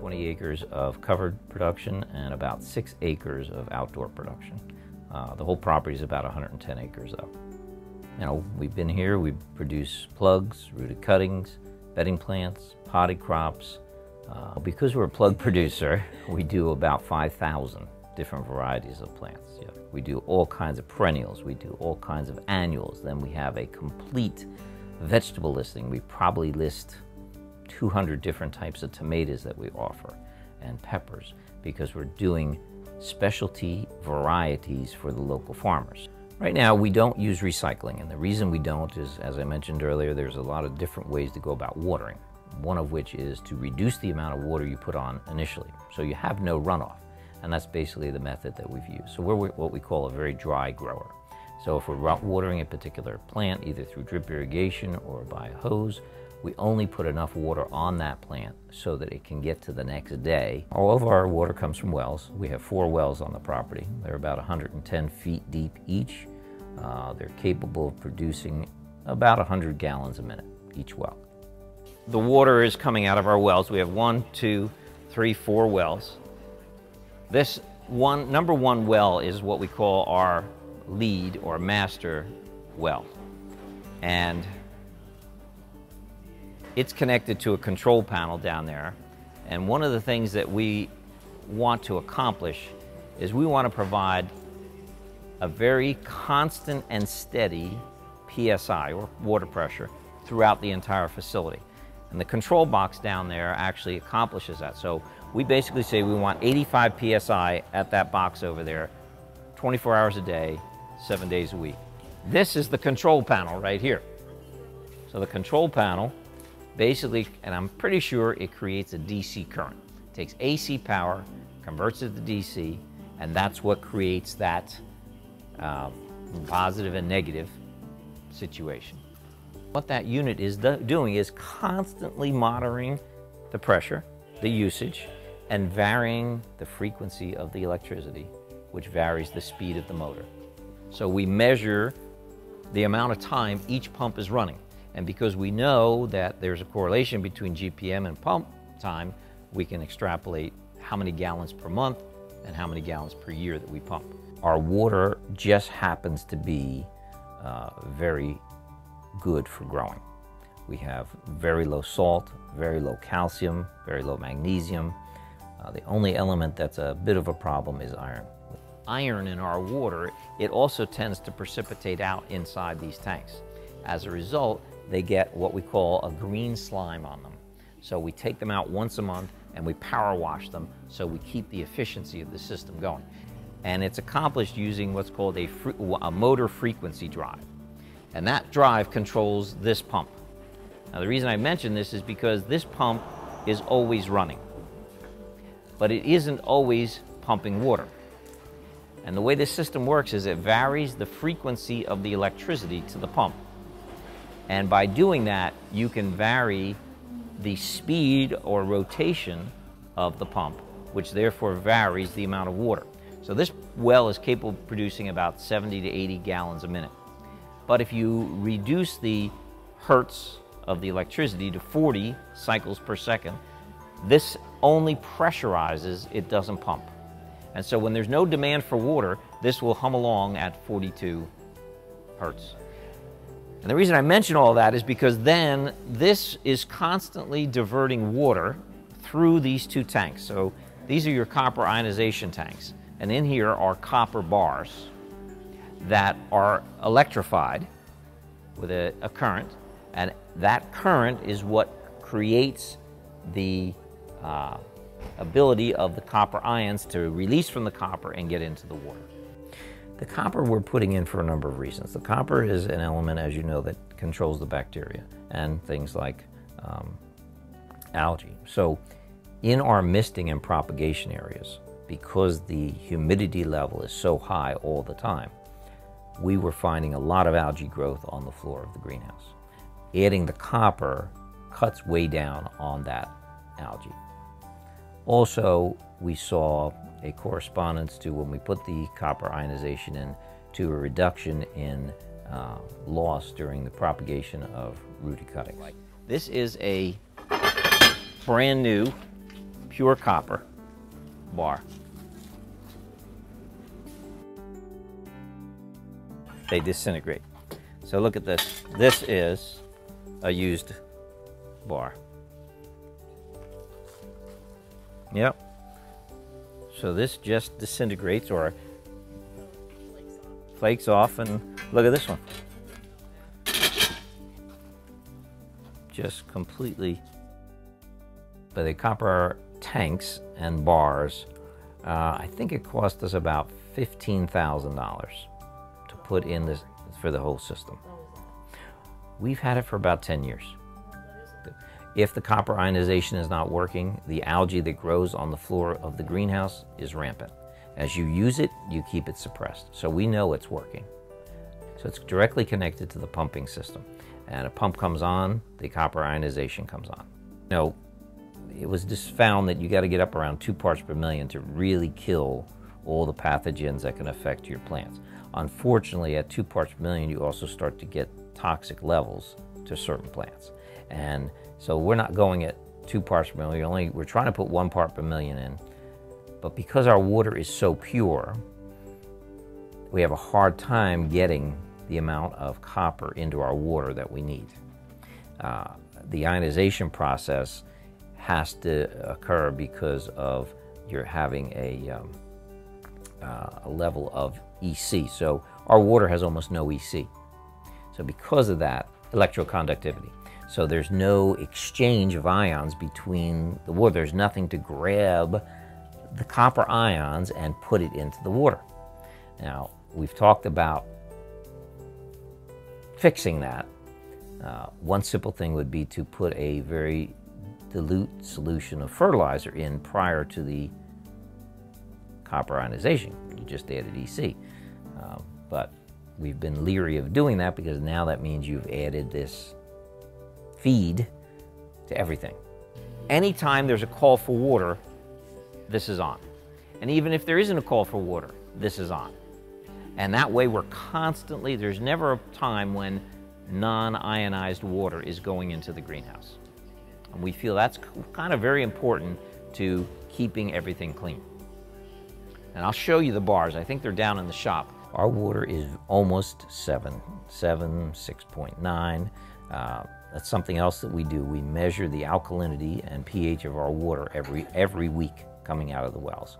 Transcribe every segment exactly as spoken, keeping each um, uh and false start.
twenty acres of covered production and about six acres of outdoor production. Uh, the whole property is about one hundred ten acres though. You know, we've been here, we produce plugs, rooted cuttings, bedding plants, potted crops. Uh, because we're a plug producer, we do about five thousand different varieties of plants. Yeah. We do all kinds of perennials, we do all kinds of annuals, then we have a complete vegetable listing. We probably list two hundred different types of tomatoes that we offer, and peppers, because we're doing specialty varieties for the local farmers. Right now we don't use recycling, and the reason we don't is, as I mentioned earlier, there's a lot of different ways to go about watering, one of which is to reduce the amount of water you put on initially, so you have no runoff, and that's basically the method that we've used. So we're what we call a very dry grower. So if we're watering a particular plant, either through drip irrigation or by a hose, we only put enough water on that plant so that it can get to the next day. All of our water comes from wells. We have four wells on the property. They're about one hundred ten feet deep each. Uh, they're capable of producing about one hundred gallons a minute, each well. The water is coming out of our wells. We have one, two, three, four wells. This one, number one well is what we call our lead or master well. And it's connected to a control panel down there, and one of the things that we want to accomplish is we want to provide a very constant and steady P S I, or water pressure, throughout the entire facility. And the control box down there actually accomplishes that. So we basically say we want eighty-five P S I at that box over there, twenty-four hours a day, seven days a week. This is the control panel right here. So the control panel basically, and I'm pretty sure it creates a D C current. It takes A C power, converts it to D C, and that's what creates that uh, positive and negative situation. What that unit is do doing is constantly monitoring the pressure, the usage, and varying the frequency of the electricity, which varies the speed of the motor. So we measure the amount of time each pump is running. And because we know that there's a correlation between G P M and pump time, we can extrapolate how many gallons per month and how many gallons per year that we pump. Our water just happens to be uh, very good for growing. We have very low salt, very low calcium, very low magnesium. Uh, the only element that's a bit of a problem is iron. With iron in our water, it also tends to precipitate out inside these tanks. As a result, they get what we call a green slime on them. So we take them out once a month and we power wash them so we keep the efficiency of the system going. And it's accomplished using what's called a, fr a motor frequency drive. And that drive controls this pump. Now the reason I mention this is because this pump is always running, but it isn't always pumping water. And the way this system works is it varies the frequency of the electricity to the pump. And by doing that, you can vary the speed or rotation of the pump, which therefore varies the amount of water. So this well is capable of producing about seventy to eighty gallons a minute. But if you reduce the hertz of the electricity to forty cycles per second, this only pressurizes, it doesn't pump. And so when there's no demand for water, this will hum along at forty-two hertz. And the reason I mention all that is because then this is constantly diverting water through these two tanks. So these are your copper ionization tanks. And in here are copper bars that are electrified with a, a current. And that current is what creates the uh, ability of the copper ions to release from the copper and get into the water. The copper we're putting in for a number of reasons. The copper is an element, as you know, that controls the bacteria and things like um, algae. So in our misting and propagation areas, because the humidity level is so high all the time, we were finding a lot of algae growth on the floor of the greenhouse. Adding the copper cuts way down on that algae. Also, we saw a correspondence to when we put the copper ionization in to a reduction in uh, loss during the propagation of rooted cuttings. This is a brand new pure copper bar. They disintegrate. So look at this. This is a used bar. Yep. So this just disintegrates or flakes off, and look at this one. Just completely. But the copper tanks and bars, uh, I think it cost us about fifteen thousand dollars to put in this for the whole system. We've had it for about ten years. If the copper ionization is not working, the algae that grows on the floor of the greenhouse is rampant. As you use it, you keep it suppressed. So we know it's working. So it's directly connected to the pumping system. And a pump comes on, the copper ionization comes on. You know, it was just found that you got to get up around two parts per million to really kill all the pathogens that can affect your plants. Unfortunately, at two parts per million, you also start to get toxic levels to certain plants. And so we're not going at two parts per million, only, we're trying to put one part per million in. But because our water is so pure, we have a hard time getting the amount of copper into our water that we need. Uh, the ionization process has to occur because of you're having a, um, uh, a level of E C. So our water has almost no E C. So because of that, electroconductivity. So there's no exchange of ions between the water. There's nothing to grab the copper ions and put it into the water. Now, we've talked about fixing that. Uh, one simple thing would be to put a very dilute solution of fertilizer in prior to the copper ionization. You just added E C. Uh, but we've been leery of doing that because now that means you've added this feed to everything. Anytime there's a call for water, this is on. And even if there isn't a call for water, this is on. And that way we're constantly, there's never a time when non-ionized water is going into the greenhouse. And we feel that's kind of very important to keeping everything clean. And I'll show you the bars. I think they're down in the shop. Our water is almost seven, seven, six point nine. Uh, that's something else that we do. We measure the alkalinity and pH of our water every, every week coming out of the wells.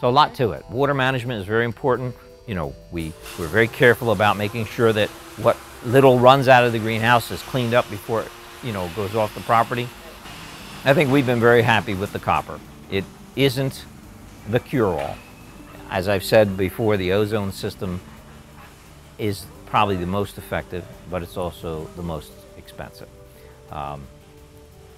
So a lot to it. Water management is very important. You know, we, we're very careful about making sure that what little runs out of the greenhouse is cleaned up before it, you know, goes off the property. I think we've been very happy with the copper. It isn't the cure-all. As I've said before, the ozone system is probably the most effective, but it's also the most expensive. Um,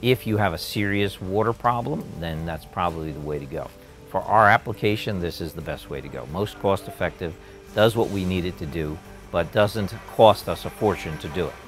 if you have a serious water problem, then that's probably the way to go. For our application, this is the best way to go. Most cost-effective, does what we need it to do, but doesn't cost us a fortune to do it.